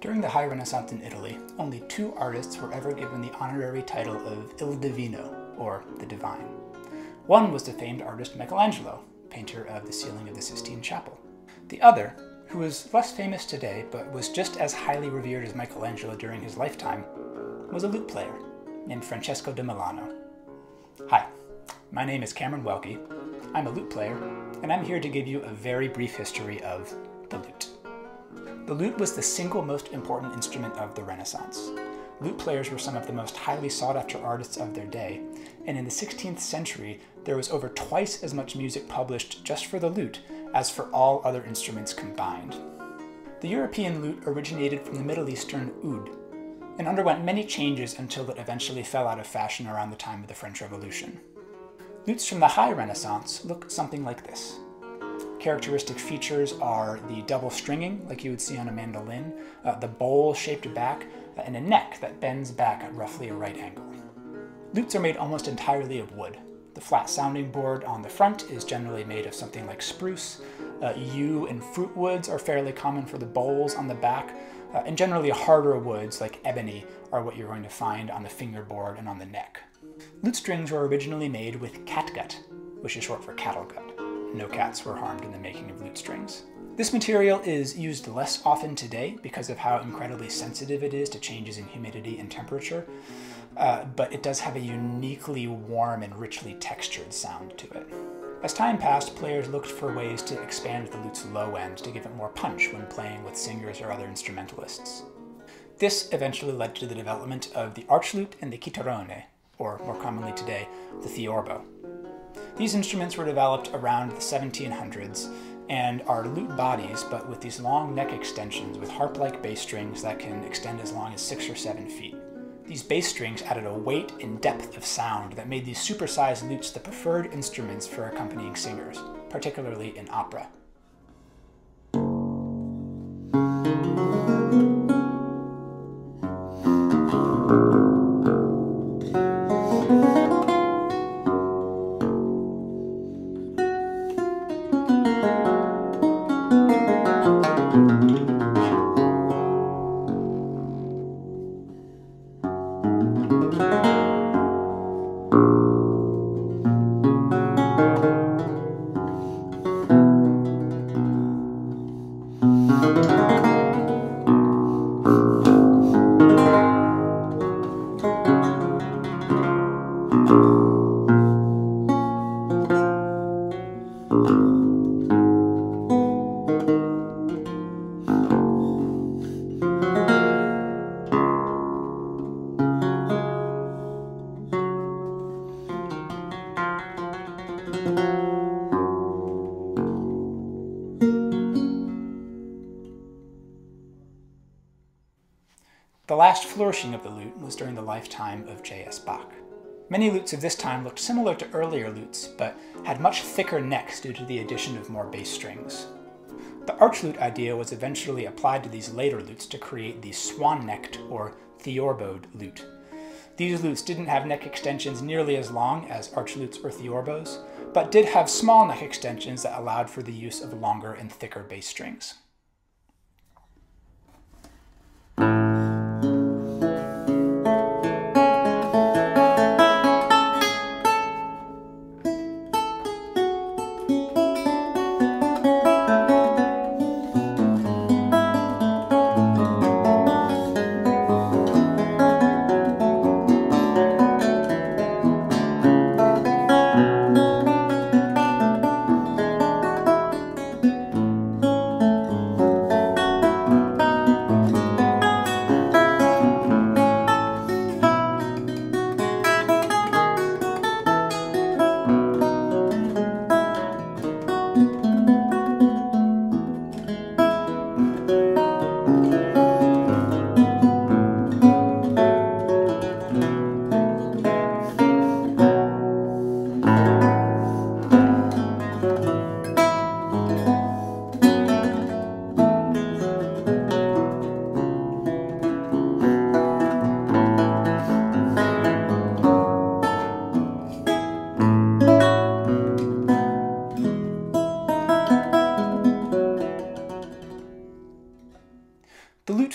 During the High Renaissance in Italy, only two artists were ever given the honorary title of Il Divino, or the Divine. One was the famed artist Michelangelo, painter of the ceiling of the Sistine Chapel. The other, who is less famous today but was just as highly revered as Michelangelo during his lifetime, was a lute player named Francesco de Milano. Hi, my name is Cameron Welke, I'm a lute player, and I'm here to give you a very brief history of the lute. The lute was the single most important instrument of the Renaissance. Lute players were some of the most highly sought-after artists of their day, and in the 16th century there was over twice as much music published just for the lute as for all other instruments combined. The European lute originated from the Middle Eastern oud, and underwent many changes until it eventually fell out of fashion around the time of the French Revolution. Lutes from the High Renaissance look something like this. Characteristic features are the double stringing, like you would see on a mandolin, the bowl-shaped back, and a neck that bends back at roughly a right angle. Lutes are made almost entirely of wood. The flat sounding board on the front is generally made of something like spruce. Yew and fruit woods are fairly common for the bowls on the back, and generally harder woods like ebony are what you're going to find on the fingerboard and on the neck. Lute strings were originally made with catgut, which is short for cattle gut. No cats were harmed in the making of lute strings. This material is used less often today because of how incredibly sensitive it is to changes in humidity and temperature, but it does have a uniquely warm and richly textured sound to it. As time passed, players looked for ways to expand the lute's low end to give it more punch when playing with singers or other instrumentalists. This eventually led to the development of the Archlute and the Chitarrone, or more commonly today, the Theorbo. These instruments were developed around the 1700s and are lute bodies, but with these long neck extensions with harp-like bass strings that can extend as long as 6 or 7 feet. These bass strings added a weight and depth of sound that made these supersized lutes the preferred instruments for accompanying singers, particularly in opera. The last flourishing of the lute was during the lifetime of J.S. Bach. Many lutes of this time looked similar to earlier lutes, but had much thicker necks due to the addition of more bass strings. The archlute idea was eventually applied to these later lutes to create the swan-necked or theorboed lute. These lutes didn't have neck extensions nearly as long as archlutes or theorbos, but did have small neck extensions that allowed for the use of longer and thicker bass strings.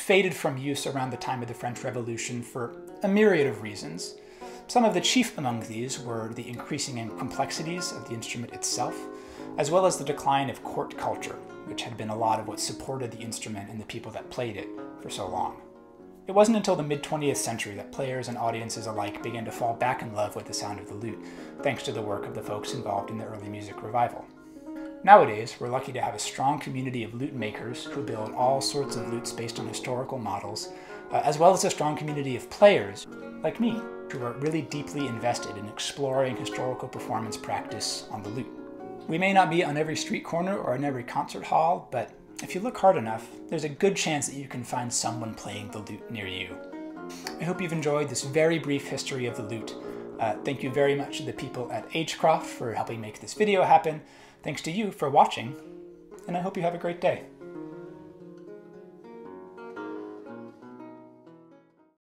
faded from use around the time of the French Revolution for a myriad of reasons. Some of the chief among these were the increasing complexities of the instrument itself, as well as the decline of court culture, which had been a lot of what supported the instrument and the people that played it for so long. It wasn't until the mid-20th century that players and audiences alike began to fall back in love with the sound of the lute, thanks to the work of the folks involved in the early music revival. Nowadays, we're lucky to have a strong community of lute makers who build all sorts of lutes based on historical models, as well as a strong community of players, like me, who are really deeply invested in exploring historical performance practice on the lute. We may not be on every street corner or in every concert hall, but if you look hard enough, there's a good chance that you can find someone playing the lute near you. I hope you've enjoyed this very brief history of the lute. Thank you very much to the people at Agecroft for helping make this video happen. Thanks to you for watching, and I hope you have a great day.